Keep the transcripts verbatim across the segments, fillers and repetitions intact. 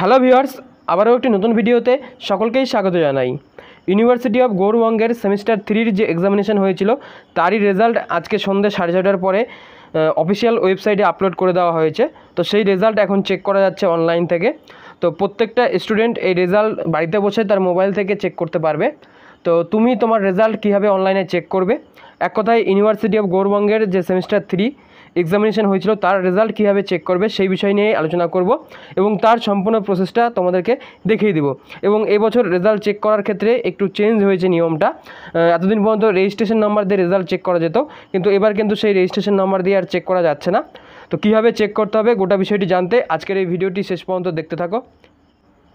Hello viewers আবারও একটি নতুন ভিডিওতে সকলকেই স্বাগত জানাই। ইউনিভার্সিটি অফ গৌর বঙ্গের সেমিস্টার থ্রির যে এক্সামিনেশন হয়েছিল তারই রেজাল্ট আজকে সন্ধ্যে সাড়ে ছটার পরে অফিসিয়াল ওয়েবসাইটে আপলোড করে দেওয়া হয়েছে। তো সেই রেজাল্ট এখন চেক করা যাচ্ছে অনলাইন থেকে। তো প্রত্যেকটা স্টুডেন্ট এই রেজাল্ট বাড়িতে বসে তার মোবাইল থেকে চেক করতে পারবে। তো তুমি তোমার রেজাল্ট কীভাবে অনলাইনে চেক করবে, এক কথায় ইউনিভার্সিটি অফ গৌর বঙ্গের যে সেমিস্টার থ্রি এক্সামিনেশন হয়েছিল তার রেজাল্ট কীভাবে চেক করবে সেই বিষয় নিয়ে আলোচনা করব এবং তার সম্পূর্ণ প্রসেসটা তোমাদেরকে দেখিয়ে দেব। এবং এবছর রেজাল্ট চেক করার ক্ষেত্রে একটু চেঞ্জ হয়েছে নিয়মটা। এতদিন পর্যন্ত রেজিস্ট্রেশন নাম্বার দিয়ে রেজাল্ট চেক করা যেত, কিন্তু এবার কিন্তু সেই রেজিস্ট্রেশন নাম্বার দিয়ে আর চেক করা যাচ্ছে না। তো কীভাবে চেক করতে হবে গোটা বিষয়টি জানতে আজকের এই ভিডিওটি শেষ পর্যন্ত দেখতে থাকো।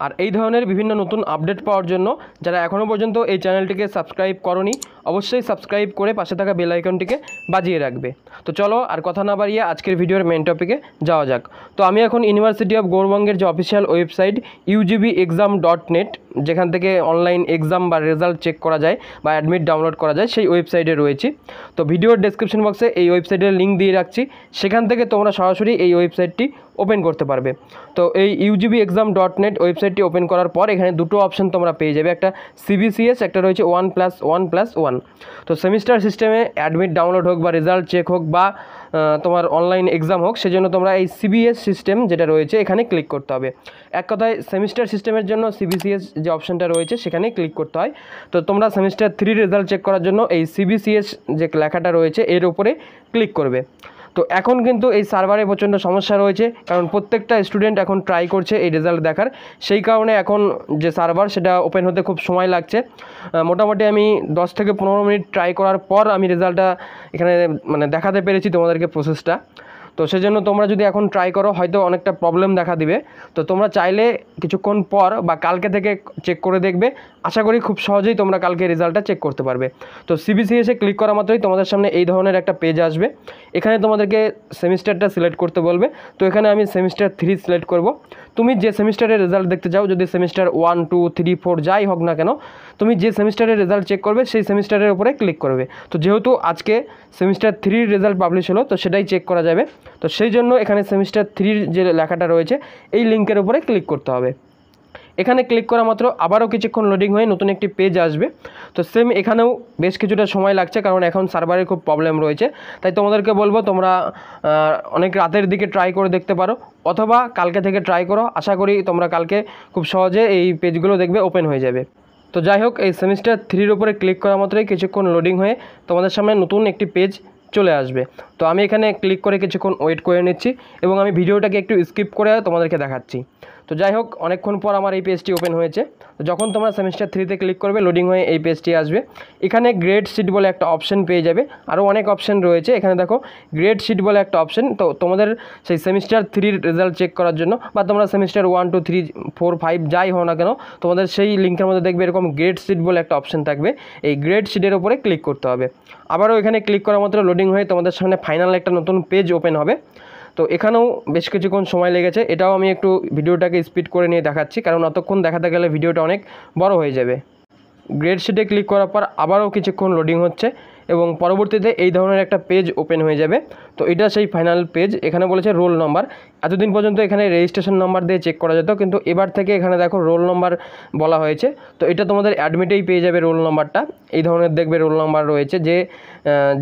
আর এই ধরনের বিভিন্ন নতুন আপডেট পাওয়ার জন্য যারা এখনও পর্যন্ত এই চ্যানেলটিকে সাবস্ক্রাইব করনি অবশ্যই সাবস্ক্রাইব করে পাশে থাকা বেল আইকনটিকে বাজিয়ে রাখবে। তো চলো আর কথা না বাড়িয়ে আজকের ভিডিওর মেন টপিকে যাওয়া যাক। তো আমি এখন ইউনিভার্সিটি অফ গৌর বঙ্গের যে official website U G B exam dot net, যেখান থেকে অনলাইন এক্সাম বা রেজাল্ট চেক করা যায় বা অ্যাডমিট ডাউনলোড করা যায়, সেই ওয়েবসাইটে রয়েছি। তো ভিডিওর ডেসক্রিপশন বক্সে এই ওয়েবসাইটের লিঙ্ক দিয়ে রাখছি, সেখান থেকে তোমরা সরাসরি এই ওয়েবসাইটটি ওপেন করতে পারবে। তো এই U G B exam dot net ওয়েবসাইটটি ওপেন করার পর এখানে দুটো অপশান তোমরা পেয়ে যাবে, একটা সি বি সি এস, একটা রয়েছে one plus one plus one. তো সেমিস্টার সিস্টেমে অ্যাডমিট ডাউনলোড হোক বা রেজাল্ট চেক হোক বা তোমার অনলাইন এক্সাম হোক, সেজন্য তোমরা এই সি বি এস সিস্টেম যেটা রয়েছে এখানে ক্লিক করতে হবে। এক কথায় সেমিস্টার সিস্টেমের জন্য সি বি সি এস যে অপশানটা রয়েছে সেখানে ক্লিক করতে হয়। তো তোমরা সেমিস্টার থ্রি রেজাল্ট চেক করার জন্য এই সি বি সি এস যে লেখাটা রয়েছে এর উপরে ক্লিক করবে। তো এখন কিন্তু এই সার্ভারে প্রচণ্ড সমস্যা রয়েছে, কারণ প্রত্যেকটা স্টুডেন্ট এখন ট্রাই করছে এই রেজাল্ট দেখার। সেই কারণে এখন যে সার্ভার সেটা ওপেন হতে খুব সময় লাগছে। মোটামুটি আমি দশ থেকে পনেরো মিনিট ট্রাই করার পর আমি রেজাল্টটা এখানে মানে দেখাতে পেরেছি তোমাদেরকে প্রসেসটা। তো সেজন্য তোমরা যদি এখন ট্রাই করো হয়তো অনেকটা প্রবলেম দেখা দিবে। তো তোমরা চাইলে কিছুক্ষণ পর বা কালকে থেকে চেক করে দেখবে, আশা করি খুব সহজেই তোমরা কালকে রেজাল্টটা চেক করতে পারবে। তো সি বি সি এসে ক্লিক করা মাত্রই তোমাদের সামনে এই ধরনের একটা পেজ আসবে। এখানে তোমাদেরকে সেমিস্টারটা সিলেক্ট করতে বলবে। তো এখানে আমি সেমিস্টার থ্রি সিলেক্ট করব। তুমি যে সেমিস্টারের রেজাল্ট দেখতে চাও, যদি semester one two three four যাই হোক না কেন, তুমি যে সেমিস্টারের রেজাল্ট চেক করবে সেই সেমিস্টারের উপরে ক্লিক করবে। তো যেহেতু আজকে সেমিস্টার থ্রির রেজাল্ট পাবলিশ হলো, তো সেটাই চেক করা যাবে। তো সেই জন্য এখানে সেমিস্টার থ্রির যে লেখাটা রয়েছে এই লিঙ্কের উপরে ক্লিক করতে হবে। এখানে ক্লিক করা মাত্র আবারও কিছুক্ষণ লোডিং হয়ে নতুন একটি পেজ আসবে। তো সেম এখানেও বেশ কিছুটা সময় লাগছে, কারণ এখন সার্ভারে খুব প্রবলেম রয়েছে। তাই তোমাদেরকে বলবো তোমরা অনেক রাতের দিকে ট্রাই করে দেখতে পারো অথবা কালকে থেকে ট্রাই করো, আশা করি তোমরা কালকে খুব সহজে এই পেজগুলো দেখবে ওপেন হয়ে যাবে। তো যাই হোক, এই সেমিস্টার থ্রির উপরে ক্লিক করা মাত্রই কিছুক্ষণ লোডিং হয়ে তোমাদের সামনে নতুন একটি পেজ চলে আসবে। তো আমি এখানে ক্লিক করে কিছুক্ষণ ওয়েট করে নিচ্ছি এবং আমি ভিডিওটাকে একটু স্কিপ করে তোমাদেরকে দেখাচ্ছি। তো যাই হোক, অনেকক্ষণ পর আমার এই পেজটি ওপেন হয়েছে। তো যখন তোমরা সেমিস্টার থ্রিতে ক্লিক করবে লোডিং হয়ে এই পেজটি আসবে। এখানে গ্রেড শিট বলে একটা অপশান পেয়ে যাবে, আরও অনেক অপশান রয়েছে। এখানে দেখো গ্রেড শিট বলে একটা অপশান। তো তোমাদের সেই সেমিস্টার থ্রির রেজাল্ট চেক করার জন্য বা তোমরা semester one two three four five যাই হও না কেন, তোমাদের সেই লিঙ্কের মধ্যে দেখবে এরকম গ্রেড শিট বলে একটা অপশান থাকবে। এই গ্রেড শিটের ওপরে ক্লিক করতে হবে। আবারও এখানে ক্লিক করার মাত্র লোডিং হয়ে তোমাদের সামনে ফাইনাল একটা নতুন পেজ ওপেন হবে। তো এখানেও বেশ কিছুক্ষণ সময় লেগেছে। এটাও আমি একটু ভিডিওটাকে স্পিড করে নিয়ে দেখাচ্ছি, কারণ অতক্ষণ দেখাতে গেলে ভিডিওটা অনেক বড় হয়ে যাবে। গ্রেড শিটে ক্লিক করার পর আবারও কিছুক্ষণ লোডিং হচ্ছে এবং পরবর্তীতে এই ধরনের একটা পেজ ওপেন হয়ে যাবে। তো এটা সেই ফাইনাল পেজ। এখানে বলেছে রোল নম্বর। এতদিন পর্যন্ত এখানে রেজিস্ট্রেশন নাম্বার দিয়ে চেক করা যেত, কিন্তু এবার থেকে এখানে দেখো রোল নম্বর বলা হয়েছে। তো এটা তোমাদের অ্যাডমিটেই পেয়ে যাবে রোল নম্বরটা। এই ধরনের দেখবে রোল নম্বর রয়েছে, যে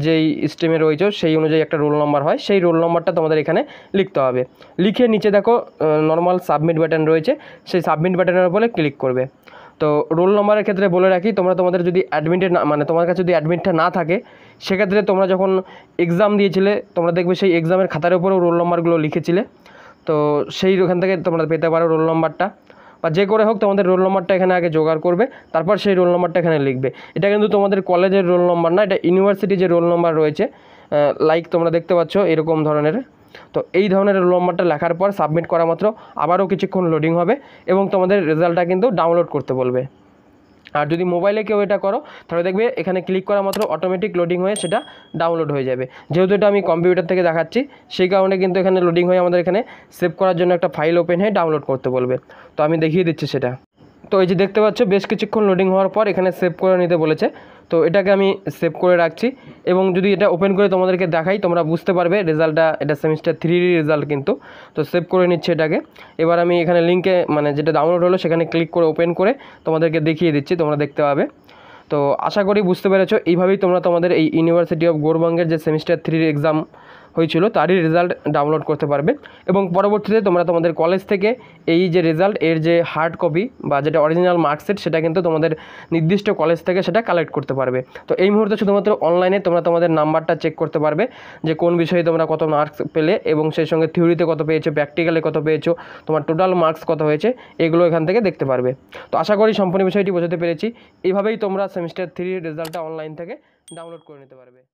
যেই স্ট্রিমে রয়েছে সেই অনুযায়ী একটা রোল নম্বর হয়, সেই রোল নম্বরটা তোমাদের এখানে লিখতে হবে। লিখে নিচে দেখো নর্মাল সাবমিট বাটন রয়েছে, সেই সাবমিট বাটনের উপরে ক্লিক করবে। তো রোল নম্বরের ক্ষেত্রে বলে রাখি, তোমরা তোমাদের যদি অ্যাডমিটের না মানে তোমার কাছে যদি অ্যাডমিটটা না থাকে, সেক্ষেত্রে তোমরা যখন এক্সাম দিয়েছিলে তোমরা দেখবে সেই এক্সামের খাতার উপরেও রোল নম্বরগুলো লিখেছিলে। তো সেই ওখান থেকে তোমরা পেতে পারো রোল নম্বরটা, বা যে করে হোক তোমাদের রোল নম্বরটা এখানে আগে জোগাড় করবে, তারপর সেই রোল নম্বরটা এখানে লিখবে। এটা কিন্তু তোমাদের কলেজের রোল নম্বর না, এটা ইউনিভার্সিটি যে রোল নম্বর রয়েছে, লাইক তোমরা দেখতে পাচ্ছ এরকম ধরনের। তো এই ধরনের রোল নম্বরটা লেখার পর সাবমিট করা মাত্র আবারও কিছুক্ষণ লোডিং হবে এবং তোমাদের রেজাল্টটা কিন্তু ডাউনলোড করতে বলবে। আর যদি মোবাইলে কেউ এটা করো তাহলে দেখবে এখানে ক্লিক করা মাত্র অটোমেটিক লোডিং হয়ে সেটা ডাউনলোড হয়ে যাবে। যেহেতু এটা আমি কম্পিউটার থেকে দেখাচ্ছি সেই কারণে কিন্তু এখানে লোডিং হয়ে আমাদের এখানে সেভ করার জন্য একটা ফাইল ওপেন হয়ে ডাউনলোড করতে বলবে। তো আমি দেখিয়ে দিচ্ছি সেটা। तो ये देखते पाচ্ছ বেশ কিছুক্ষণ লোডিং হওয়ার পর এখানে সেভ করে নিতে বলেছে। তো এটাকে আমি সেভ করে রাখছি এবং যদি এটা ওপেন করে তোমাদেরকে দেখাই তোমরা বুঝতে পারবে রেজাল্টটা এটা সেমিস্টার থ্রির রেজাল্ট কিন্তু। তো সেভ করে নিচ্ছে এটাকে। এবার আমি এখানে লিংকে মানে যেটা ডাউনলোড হলো সেখানে ক্লিক করে ওপেন করে তোমাদেরকে দেখিয়ে দিচ্ছি, তোমরা দেখতে পাবে। তো আশা করি বুঝতে পেরেছো। এইভাবেই তোমরা তোমাদের এই ইউনিভার্সিটি অফ গোর বাঙ্গার যে সেমিস্টার থ্রির এক্সাম হয়েছিল তারই রেজাল্ট ডাউনলোড করতে পারবে এবং পরবর্তীতে তোমরা তোমাদের কলেজ থেকে এই যে রেজাল্ট এর যে হার্ড কপি বা যেটা অরিজিনাল মার্কশিট সেটা কিন্তু তোমাদের নির্দিষ্ট কলেজ থেকে সেটা কালেক্ট করতে পারবে। তো এই মুহূর্তে শুধুমাত্র অনলাইনে তোমরা তোমাদের নাম্বারটা চেক করতে পারবে যে কোন বিষয়ে তোমরা কত মার্কস পেলে এবং সেই সঙ্গে থিওরিতে কত পেয়েছো, প্র্যাকটিক্যালে কত পেয়েছো, তোমার টোটাল মার্কস কত হয়েছে, এগুলো এখান থেকে দেখতে পারবে। তো আশা করি সম্পূর্ণ বিষয়টি বোঝাতে পেরেছি। এইভাবেই তোমরা সেমিস্টার থ্রির রেজাল্টটা অনলাইন থেকে ডাউনলোড করে নিতে পারবে।